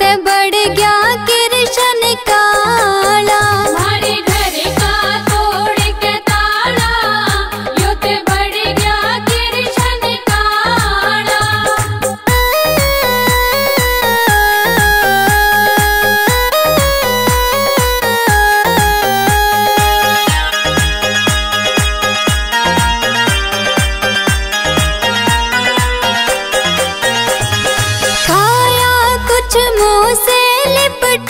ते बढ़ गया कृष्ण काला, हमारे घर का तोड़ के ताला, यो ते बढ़ गया कृष्ण काला। खाया कुछ मुँह से लिपट